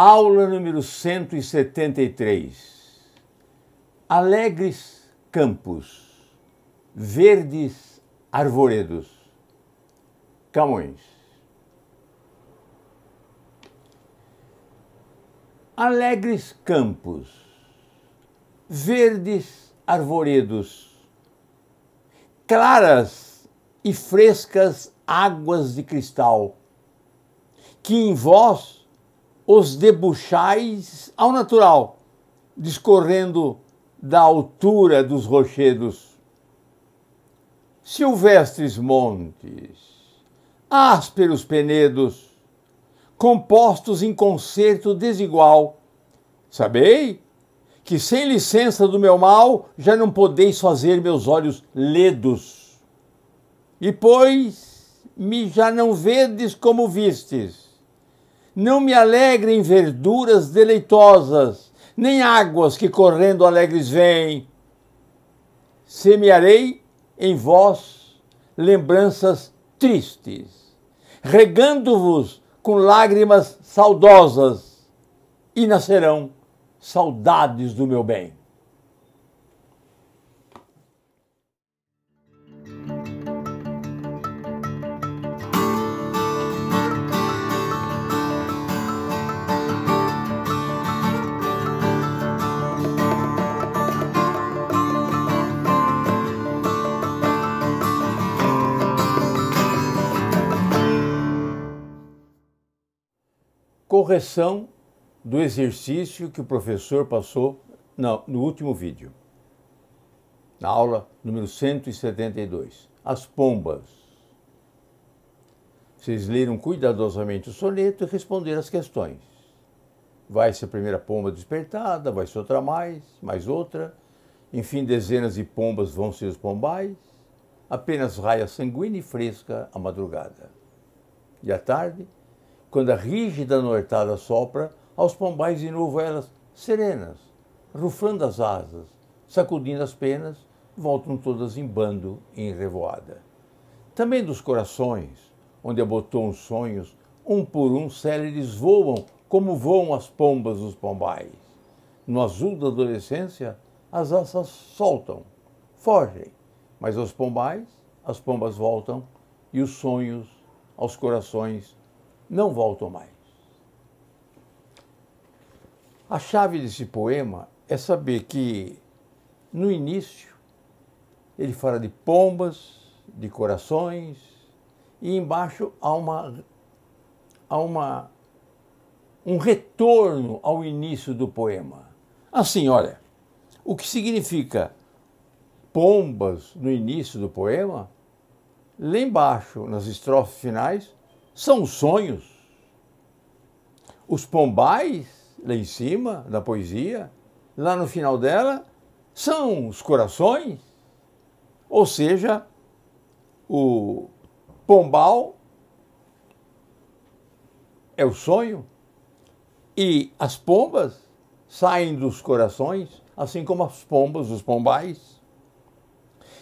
Aula número 173. Alegres campos, verdes arvoredos. Camões. Alegres campos, verdes arvoredos, claras e frescas águas de cristal, que em vós os debuxais ao natural, discorrendo da altura dos rochedos. Silvestres montes, ásperos penedos, compostos em concerto desigual, sabei que sem licença do meu mal já não podeis fazer meus olhos ledos. E pois me já não vedes como vistes, não me alegrem verduras deleitosas, nem águas que correndo alegres vêm. Semearei em vós lembranças tristes, regando-vos com lágrimas saudosas, e nascerão saudades do meu bem. Correção do exercício que o professor passou no último vídeo, na aula número 172. As pombas. Vocês leram cuidadosamente o soneto e responderam as questões. Vai-se a primeira pomba despertada, vai-se outra mais outra. Enfim, dezenas de pombas vão ser os pombais. Apenas raia sanguínea e fresca à madrugada. E à tarde, quando a rígida noetada sopra, aos pombais de novo elas, serenas, rufando as asas, sacudindo as penas, voltam todas em bando e em revoada. Também dos corações, onde abotoam os sonhos, um por um céleres voam, como voam as pombas dos pombais. No azul da adolescência, as asas soltam, fogem, mas aos pombais, as pombas voltam, e os sonhos, aos corações, não voltam mais. A chave desse poema é saber que, no início, ele fala de pombas, de corações, e embaixo há um retorno ao início do poema. Assim, olha, o que significa pombas no início do poema, lá embaixo, nas estrofes finais, são os sonhos. Os pombais, lá em cima, da poesia, lá no final dela, são os corações. Ou seja, o pombal é o sonho e as pombas saem dos corações, assim como as pombas, os pombais.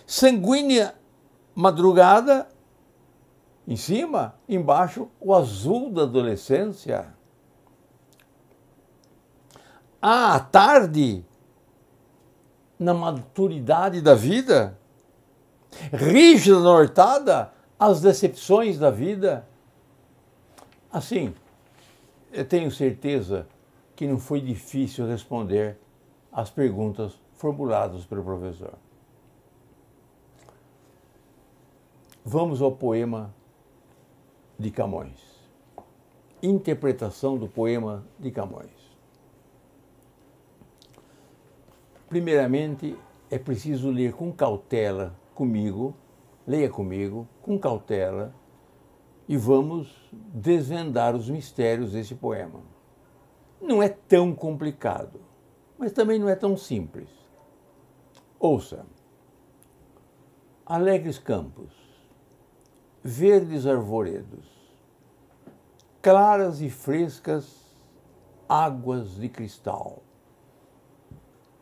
Sanguínea madrugada, em cima, embaixo, o azul da adolescência. À tarde, na maturidade da vida, rígida nortada, as decepções da vida. Assim, eu tenho certeza que não foi difícil responder às perguntas formuladas pelo professor. Vamos ao poema de Camões. Interpretação do poema de Camões. Primeiramente, é preciso ler com cautela comigo, leia comigo, com cautela, e vamos desvendar os mistérios desse poema. Não é tão complicado, mas também não é tão simples. Ouça. Alegres campos, verdes arvoredos, claras e frescas águas de cristal.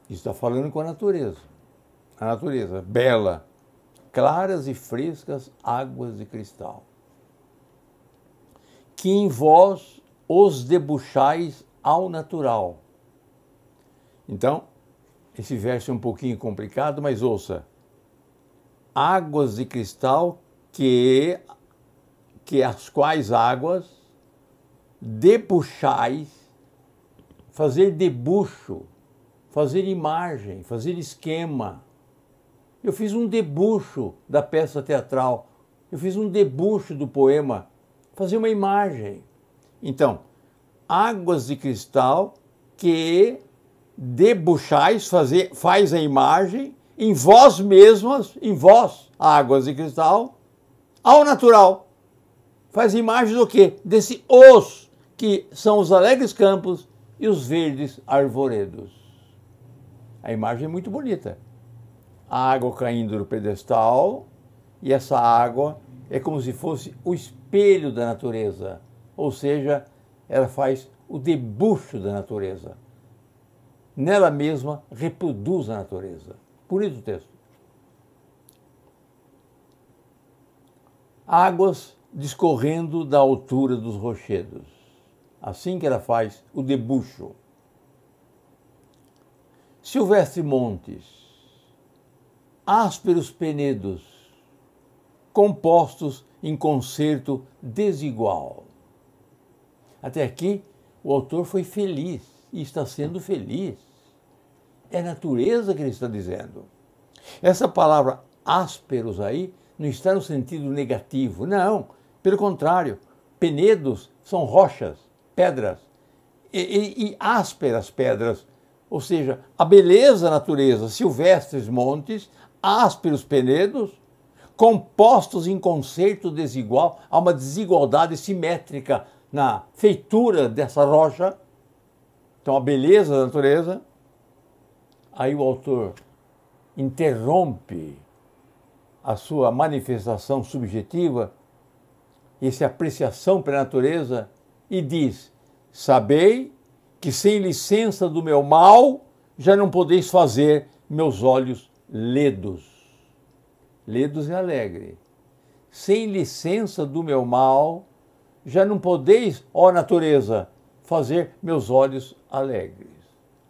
Está falando com a natureza. A natureza, bela, claras e frescas águas de cristal. Que em vós os debuxais ao natural. Então, esse verso é um pouquinho complicado, mas ouça. Águas de cristal que as quais águas depuxais, fazer debuxo, fazer imagem, fazer esquema. Eu fiz um debuxo da peça teatral, eu fiz um debuxo do poema, fazer uma imagem. Então, águas de cristal que debuxais, faz a imagem, em vós mesmas, em vós, águas de cristal, ao natural. Faz imagem do quê? Desse os, que são os alegres campos e os verdes arvoredos. A imagem é muito bonita. A água caindo do pedestal, e essa água é como se fosse o espelho da natureza, ou seja, ela faz o debuxo da natureza. Nela mesma reproduz a natureza. Bonito o texto. Águas discorrendo da altura dos rochedos. Assim que ela faz o debuxo. Silvestre montes, ásperos penedos, compostos em concerto desigual. Até aqui, o autor foi feliz e está sendo feliz. É a natureza que ele está dizendo. Essa palavra ásperos aí não está no sentido negativo, não. Pelo contrário, penedos são rochas, pedras, e ásperas pedras, ou seja, a beleza da natureza, silvestres montes, ásperos penedos, compostos em concerto desigual, há uma desigualdade simétrica na feitura dessa rocha. Então, a beleza da natureza. Aí o autor interrompe a sua manifestação subjetiva, essa apreciação pela natureza, e diz: sabei que sem licença do meu mal já não podeis fazer meus olhos ledos. Ledos é alegre. Sem licença do meu mal já não podeis, ó natureza, fazer meus olhos alegres.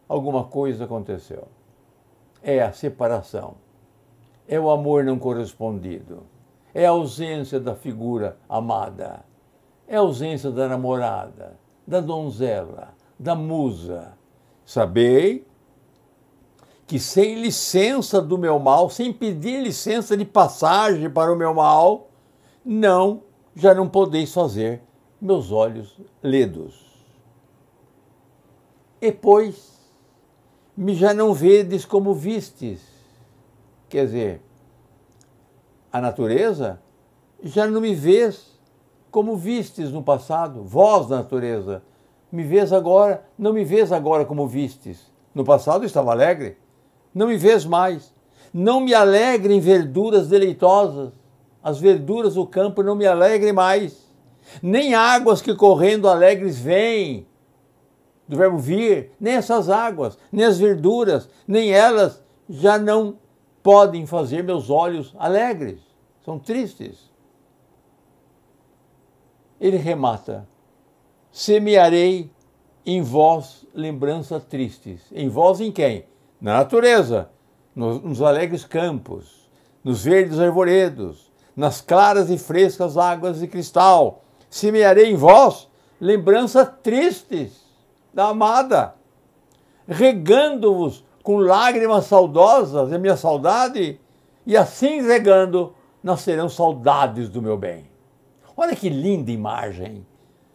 Alguma coisa aconteceu. É a separação. É o amor não correspondido. É a ausência da figura amada. É a ausência da namorada, da donzela, da musa. Sabei que sem licença do meu mal, sem pedir licença de passagem para o meu mal, já não podeis fazer meus olhos ledos. E pois, me já não vedes como vistes. Quer dizer, a natureza já não me vês como vistes no passado. Vós, natureza, me vês agora, não me vês agora como vistes. No passado estava alegre, não me vês mais. Não me alegre em verduras deleitosas. As verduras do campo não me alegrem mais. Nem águas que correndo alegres vêm. Do verbo vir, nem essas águas, nem as verduras, nem elas já não podem fazer meus olhos alegres, são tristes. Ele remata: semearei em vós lembranças tristes. Em vós em quem? Na natureza, nos alegres campos, nos verdes arvoredos, nas claras e frescas águas de cristal. Semearei em vós lembranças tristes da amada, regando-vos com lágrimas saudosas, é minha saudade, e assim regando, nascerão saudades do meu bem. Olha que linda imagem!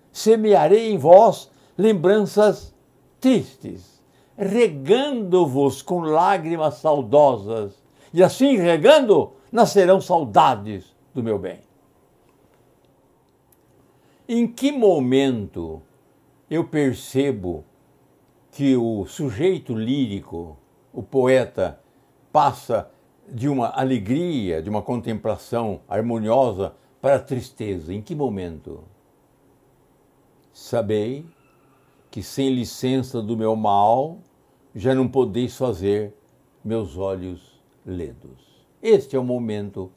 Semearei em vós lembranças tristes, regando-vos com lágrimas saudosas, e assim regando, nascerão saudades do meu bem. Em que momento eu percebo que o sujeito lírico, o poeta, passa de uma alegria, de uma contemplação harmoniosa para a tristeza? Em que momento? Sabei que sem licença do meu mal já não podeis fazer meus olhos ledos. Este é o momento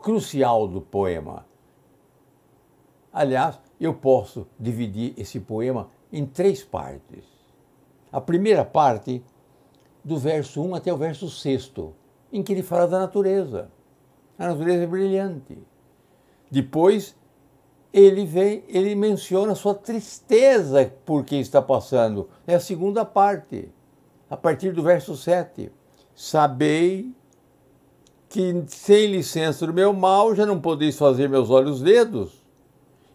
crucial do poema. Aliás, eu posso dividir esse poema em três partes. A primeira parte do verso 1 até o verso 6, em que ele fala da natureza. A natureza é brilhante. Depois, ele menciona sua tristeza por que está passando. É a segunda parte, a partir do verso 7. Sabei que sem licença do meu mal já não podeis fazer meus olhos dedos.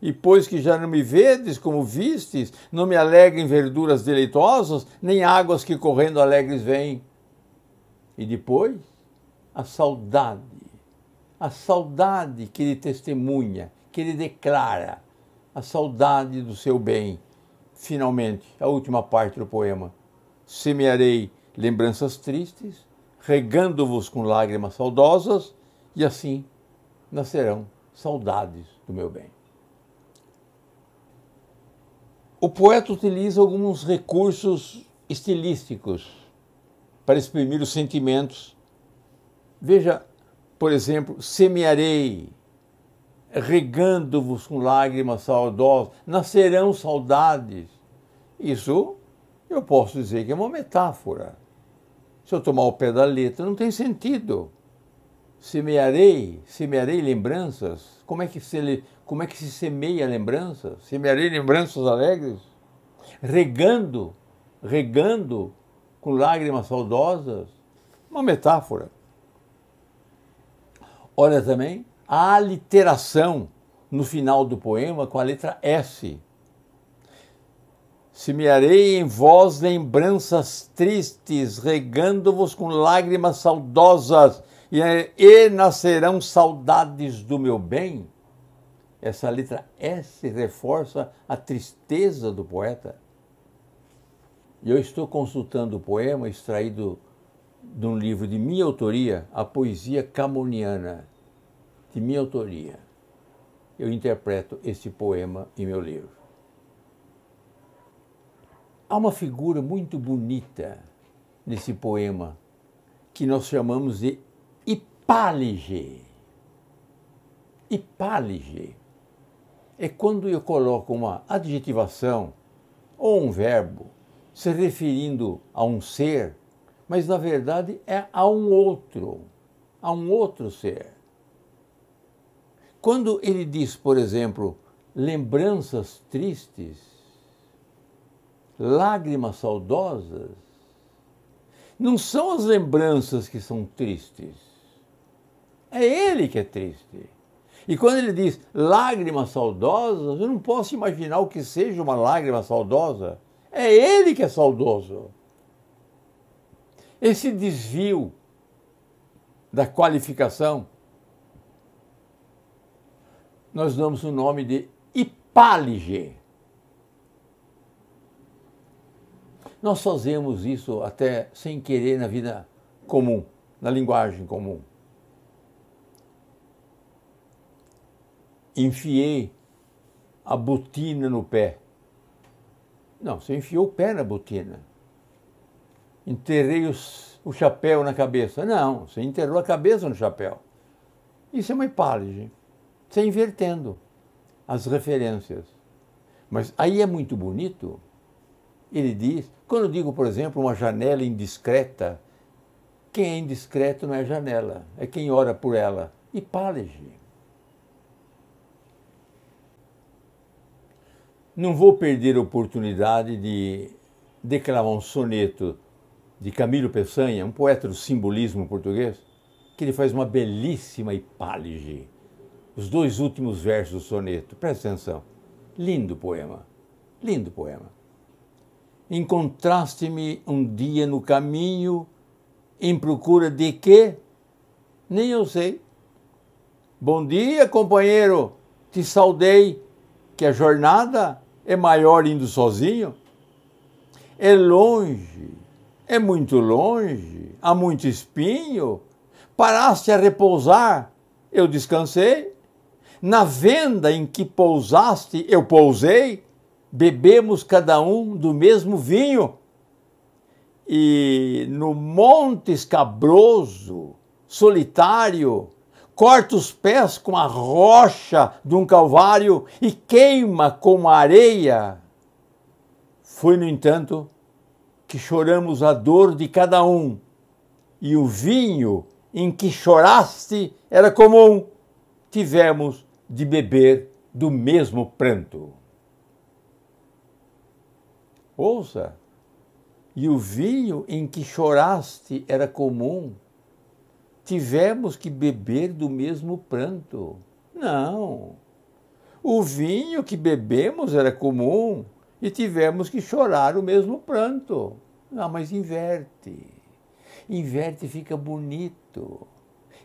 E pois que já não me vedes como vistes, não me alegrem verduras deleitosas, nem águas que correndo alegres vêm. E depois, a saudade que ele testemunha, que ele declara, a saudade do seu bem. Finalmente, a última parte do poema. Semearei lembranças tristes, regando-vos com lágrimas saudosas, e assim nascerão saudades do meu bem. O poeta utiliza alguns recursos estilísticos para exprimir os sentimentos. Veja, por exemplo, semearei, regando-vos com lágrimas saudosas, nascerão saudades. Isso eu posso dizer que é uma metáfora. Se eu tomar o pé da letra, não tem sentido. Semearei lembranças. Como é que se semeia lembranças? Semearei lembranças alegres. Regando com lágrimas saudosas. Uma metáfora. Olha também a aliteração no final do poema com a letra S. Semearei em vós lembranças tristes, regando-vos com lágrimas saudosas. E nascerão saudades do meu bem. Essa letra S reforça a tristeza do poeta. E eu estou consultando o poema extraído de um livro de minha autoria, A Poesia Camoniana, de minha autoria. Eu interpreto esse poema em meu livro. Há uma figura muito bonita nesse poema, que nós chamamos de hipálise. Hipálise é quando eu coloco uma adjetivação ou um verbo se referindo a um ser, mas na verdade é a um outro ser. Quando ele diz, por exemplo, lembranças tristes, lágrimas saudosas, não são as lembranças que são tristes. É ele que é triste. E quando ele diz lágrimas saudosas, eu não posso imaginar o que seja uma lágrima saudosa. É ele que é saudoso. Esse desvio da qualificação, nós damos o nome de hipálise. Nós fazemos isso até sem querer na vida comum, na linguagem comum. Enfiei a botina no pé. Não, você enfiou o pé na botina. Enterrei o chapéu na cabeça. Não, você enterrou a cabeça no chapéu. Isso é uma hipálise. Você invertendo as referências. Mas aí é muito bonito. Ele diz, quando eu digo, por exemplo, uma janela indiscreta, quem é indiscreto não é janela, é quem ora por ela. Hipálise. Não vou perder a oportunidade de declamar um soneto de Camilo Pessanha, um poeta do simbolismo português, que ele faz uma belíssima hipálise. Os dois últimos versos do soneto, presta atenção. Lindo poema, lindo poema. Encontraste-me um dia no caminho, em procura de quê? Nem eu sei. Bom dia, companheiro, te saudei, que a jornada é maior indo sozinho, é longe, é muito longe, há muito espinho, paraste a repousar, eu descansei, na venda em que pousaste, eu pousei, bebemos cada um do mesmo vinho, e no monte escabroso, solitário, corta os pés com a rocha de um calvário e queima com a areia Foi, no entanto, que choramos a dor de cada um, e o vinho em que choraste era comum, tivemos de beber do mesmo pranto. Ouça, e o vinho em que choraste era comum, tivemos que beber do mesmo pranto. Não, o vinho que bebemos era comum e tivemos que chorar o mesmo pranto. Não, mas inverte. Inverte e fica bonito.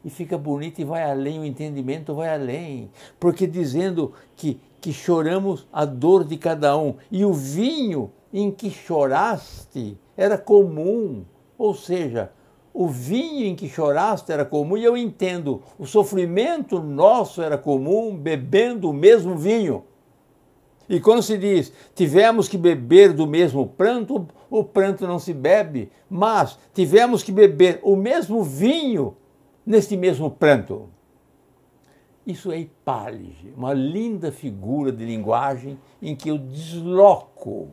E fica bonito e vai além, o entendimento vai além. Porque dizendo que choramos a dor de cada um. E o vinho em que choraste era comum. Ou seja, o vinho em que choraste era comum, e eu entendo, o sofrimento nosso era comum bebendo o mesmo vinho. E quando se diz, tivemos que beber do mesmo pranto, o pranto não se bebe, mas tivemos que beber o mesmo vinho neste mesmo pranto. Isso é hipálise, uma linda figura de linguagem em que eu desloco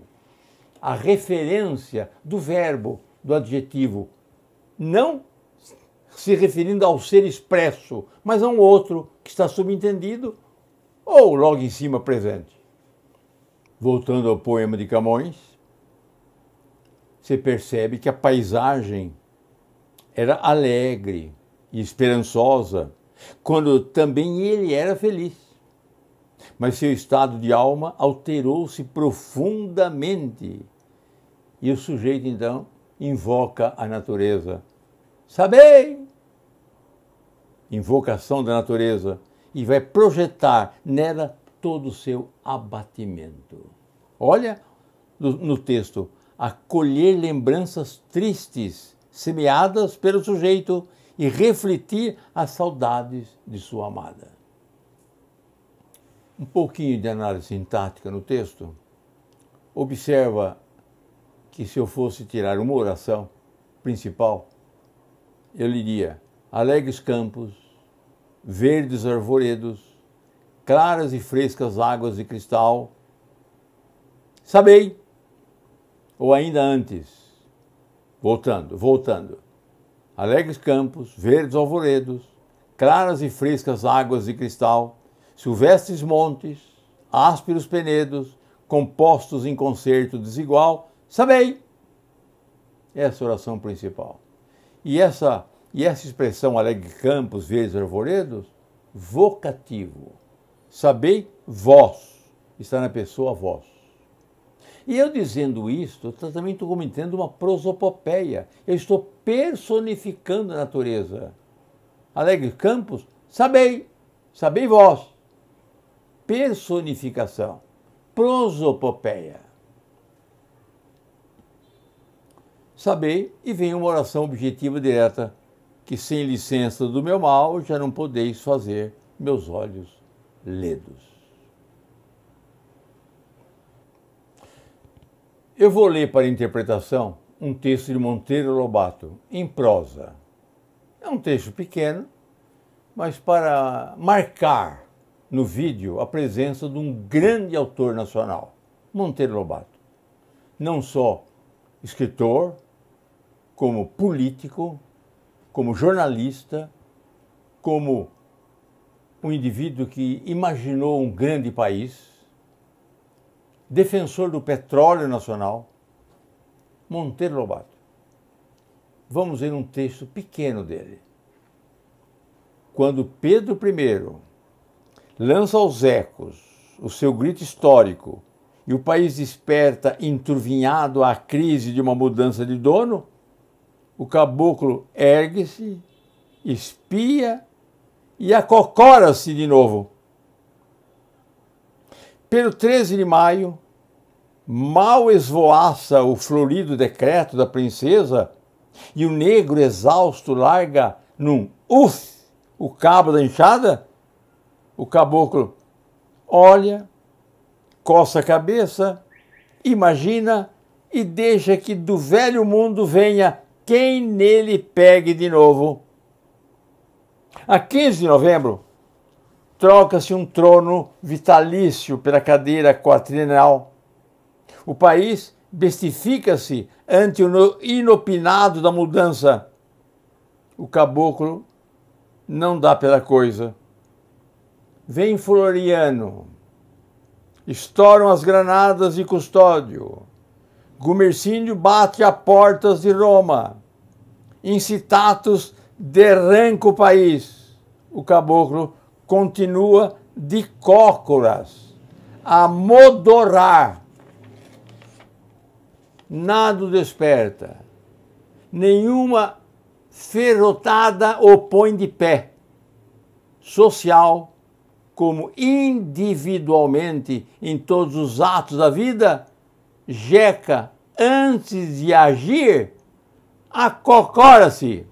a referência do verbo, do adjetivo, não se referindo ao ser expresso, mas a um outro que está subentendido ou logo em cima presente. Voltando ao poema de Camões, se percebe que a paisagem era alegre e esperançosa, quando também ele era feliz. Mas seu estado de alma alterou-se profundamente. E o sujeito, então, invoca a natureza. Sabei! Invocação da natureza. E vai projetar nela todo o seu abatimento. Olha no texto. Acolher lembranças tristes, semeadas pelo sujeito, e refletir as saudades de sua amada. Um pouquinho de análise sintática no texto. Observa que se eu fosse tirar uma oração principal, eu diria: alegres campos, verdes arvoredos, claras e frescas águas de cristal. Sabei! Ou ainda antes, voltando. Alegres campos, verdes arvoredos, claras e frescas águas de cristal, silvestres montes, ásperos penedos, compostos em concerto desigual. Sabei! Essa oração principal. E essa expressão alegre campos, verdes arvoredos, vocativo. Sabei vós. Está na pessoa vós. E eu dizendo isto, eu também estou cometendo uma prosopopeia. Eu estou personificando a natureza. Alegre campos, sabei. Sabei vós. Personificação. Prosopopeia. Sabei, e vem uma oração objetiva direta, que sem licença do meu mal já não podeis fazer meus olhos ledos. Eu vou ler para interpretação um texto de Monteiro Lobato, em prosa. É um texto pequeno, mas para marcar no vídeo a presença de um grande autor nacional, Monteiro Lobato. Não só escritor, como político, como jornalista, como um indivíduo que imaginou um grande país, defensor do petróleo nacional, Monteiro Lobato. Vamos ler um texto pequeno dele. Quando Pedro I lança aos ecos o seu grito histórico e o país desperta enturvinhado à crise de uma mudança de dono, o caboclo ergue-se, espia e acocora-se de novo. Pelo 13 de maio, mal esvoaça o florido decreto da princesa e o negro exausto larga num uf o cabo da enxada, o caboclo olha, coça a cabeça, imagina e deixa que do velho mundo venha quem nele pegue de novo. A 15 de novembro, troca-se um trono vitalício pela cadeira quatrenal. O país bestifica-se ante o inopinado da mudança. O caboclo não dá pela coisa. Vem Floriano. Estouram as granadas de Custódio. Gumercínio bate a portas de Roma. Incitatus derranca o país. O caboclo continua de cócoras a modorar. Nada desperta. Nenhuma ferrotada o põe de pé. Social como individualmente em todos os atos da vida, Jeca, antes de agir, acocora-se.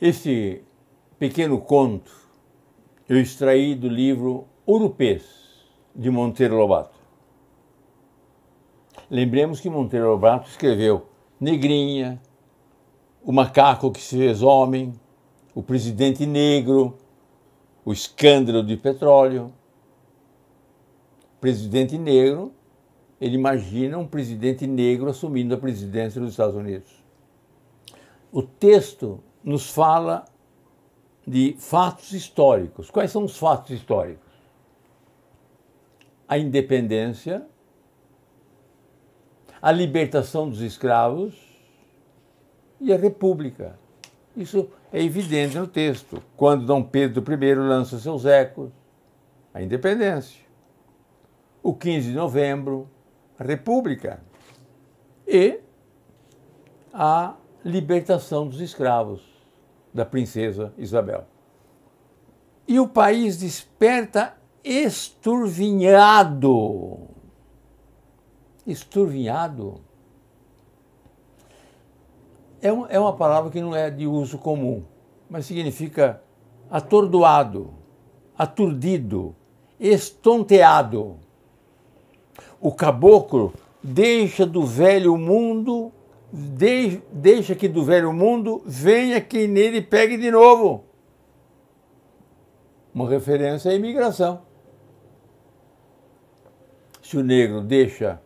Esse pequeno conto eu extraí do livro Urupês, de Monteiro Lobato. Lembremos que Monteiro Lobato escreveu Negrinha, O Macaco que se fez Homem, O Presidente Negro, O Escândalo de Petróleo. Presidente Negro, ele imagina um presidente negro assumindo a presidência dos Estados Unidos. O texto nos fala de fatos históricos. Quais são os fatos históricos? A independência, a libertação dos escravos e a república. Isso é evidente no texto. Quando Dom Pedro I lança seus ecos, a independência. O 15 de novembro, a república. E a libertação dos escravos, da princesa Isabel. E o país desperta esturvinhado. Esturvinhado é uma palavra que não é de uso comum, mas significa atordoado, aturdido, estonteado. O caboclo deixa que do velho mundo venha quem nele pegue de novo. Uma referência à imigração. Se o negro deixa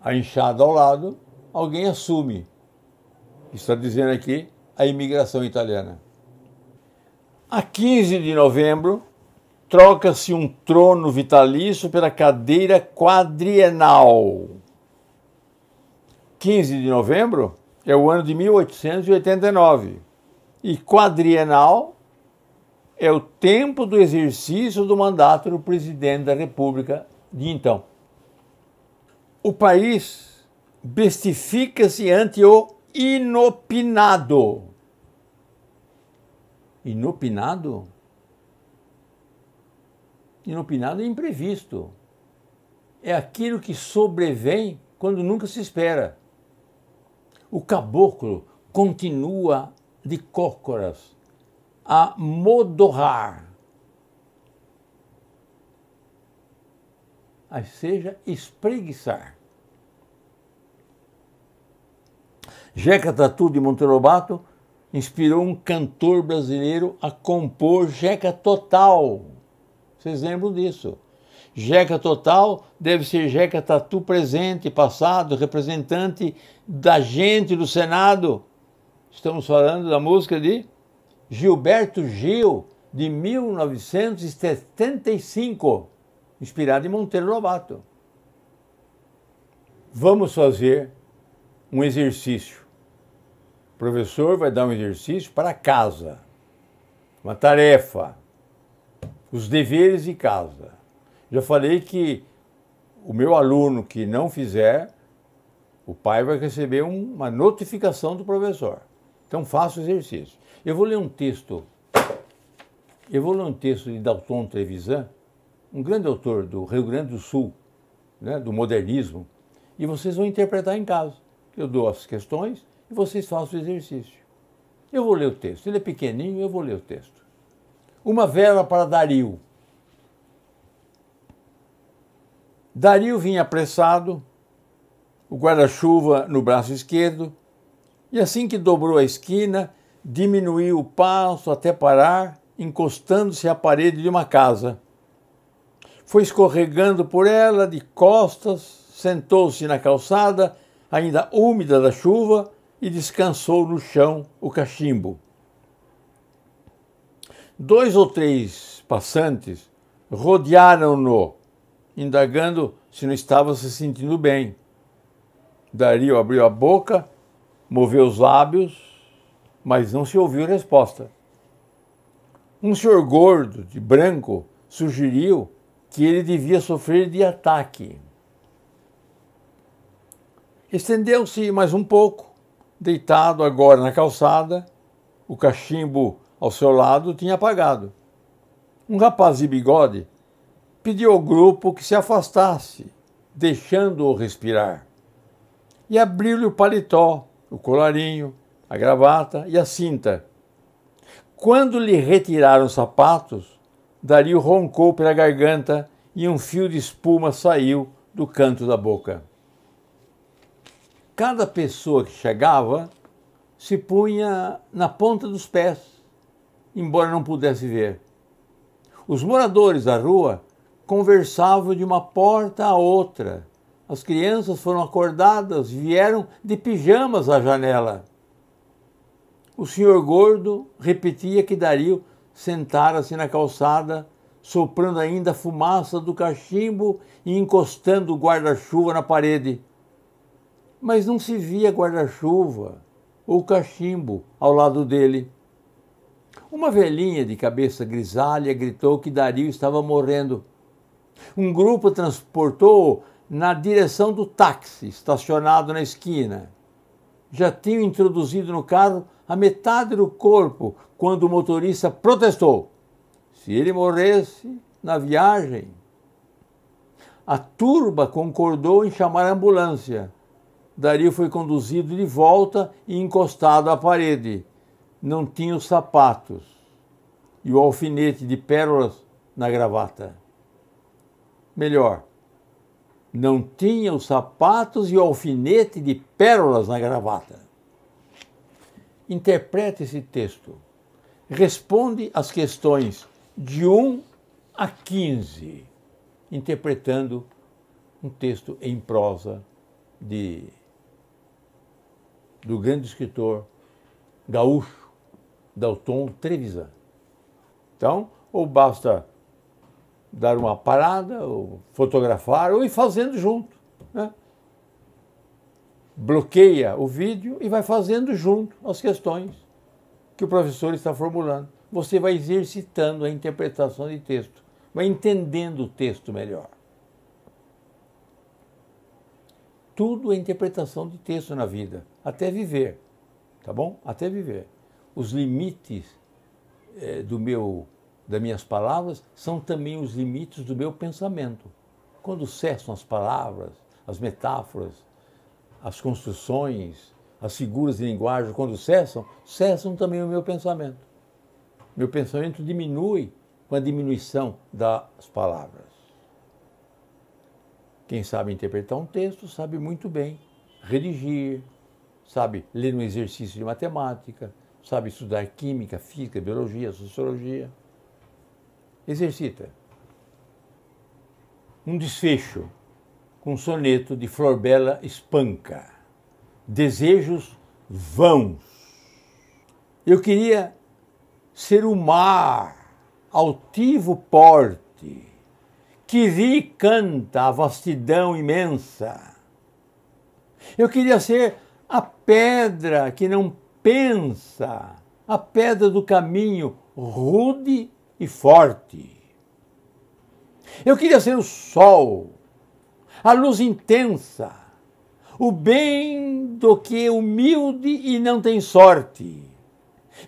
a enxada ao lado, alguém assume. Está dizendo aqui a imigração italiana. A 15 de novembro, troca-se um trono vitalício pela cadeira quadrienal. 15 de novembro é o ano de 1889 e quadrienal é o tempo do exercício do mandato do presidente da República de então. O país bestifica-se ante o inopinado. Inopinado? Inopinado é imprevisto. É aquilo que sobrevém quando nunca se espera. O caboclo continua de cócoras a modorrar. Ou seja, espreguiçar. Jeca Tatu, de Monteiro Lobato, inspirou um cantor brasileiro a compor Jeca Total. Vocês lembram disso? Jeca Total deve ser Jeca Tatu presente, passado, representante da gente do Senado. Estamos falando da música de Gilberto Gil, de 1975, inspirado em Monteiro Lobato. Vamos fazer um exercício. O professor vai dar um exercício para casa, uma tarefa, os deveres de casa. Já falei que o meu aluno que não fizer, o pai vai receber uma notificação do professor. Então faça o exercício. Eu vou ler um texto de Dalton Trevisan, um grande autor do Rio Grande do Sul, né, do modernismo, e vocês vão interpretar em casa. Eu dou as questões e vocês façam o exercício. Eu vou ler o texto. Ele é pequenininho, eu vou ler o texto. Uma vela para Dario. Dario vinha apressado, o guarda-chuva no braço esquerdo, e assim que dobrou a esquina, diminuiu o passo até parar, encostando-se à parede de uma casa. Foi escorregando por ela de costas, sentou-se na calçada, ainda úmida da chuva, e descansou no chão o cachimbo. Dois ou três passantes rodearam-no, indagando se não estava se sentindo bem. Dario abriu a boca, moveu os lábios, mas não se ouviu resposta. Um senhor gordo, de branco, sugeriu que ele devia sofrer de ataque. Estendeu-se mais um pouco, deitado agora na calçada, o cachimbo ao seu lado tinha apagado. Um rapaz de bigode pediu ao grupo que se afastasse, deixando-o respirar, e abriu-lhe o paletó, o colarinho, a gravata e a cinta. Quando lhe retiraram os sapatos, Dario roncou pela garganta e um fio de espuma saiu do canto da boca. Cada pessoa que chegava se punha na ponta dos pés, embora não pudesse ver. Os moradores da rua conversavam de uma porta a outra. As crianças foram acordadas, vieram de pijamas à janela. O senhor gordo repetia que Dario sentara-se na calçada, soprando ainda a fumaça do cachimbo e encostando o guarda-chuva na parede. Mas não se via guarda-chuva ou cachimbo ao lado dele. Uma velhinha de cabeça grisalha gritou que Dario estava morrendo. Um grupo transportou-o na direção do táxi estacionado na esquina. Já tinham introduzido no carro a metade do corpo quando o motorista protestou. Se ele morresse na viagem... A turba concordou em chamar a ambulância. Dario foi conduzido de volta e encostado à parede. Não tinha os sapatos e o alfinete de pérolas na gravata. Melhor, não tinha os sapatos e o alfinete de pérolas na gravata. Interpreta esse texto. Responde às questões de 1 a 15, interpretando um texto em prosa do grande escritor gaúcho, Dalton Trevisan. Então, ou basta dar uma parada, ou fotografar, ou ir fazendo junto, né? Bloqueia o vídeo e vai fazendo junto as questões que o professor está formulando. Você vai exercitando a interpretação de texto, vai entendendo o texto melhor. Tudo é interpretação de texto na vida, até viver, tá bom? Até viver. Os limites das minhas palavras são também os limites do meu pensamento. Quando cessam as palavras, as metáforas, as construções, as figuras de linguagem, quando cessam, cessam também o meu pensamento. Meu pensamento diminui com a diminuição das palavras. Quem sabe interpretar um texto sabe muito bem redigir, sabe ler um exercício de matemática, sabe estudar química, física, biologia, sociologia. Exercita. Um desfecho com um soneto de Florbela Espanca. Desejos Vãos. Eu queria ser o mar, altivo porte, que ri e canta a vastidão imensa. Eu queria ser a pedra que não pensa, a pedra do caminho rude e forte. Eu queria ser o sol, a luz intensa, o bem do que é humilde e não tem sorte.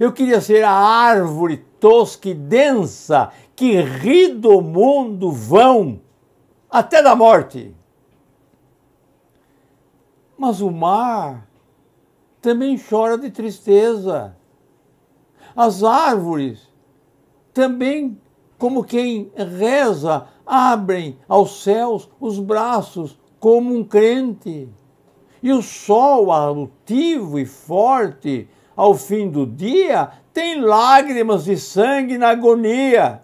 Eu queria ser a árvore tosca e densa, que ri do mundo vão até da morte. Mas o mar também chora de tristeza. As árvores também, como quem reza, abrem aos céus os braços como um crente. E o sol altivo e forte, ao fim do dia, tem lágrimas de sangue na agonia.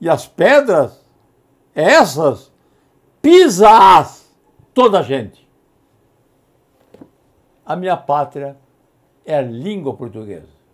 E as pedras, essas, pisa-as toda a gente. A minha pátria é a língua portuguesa.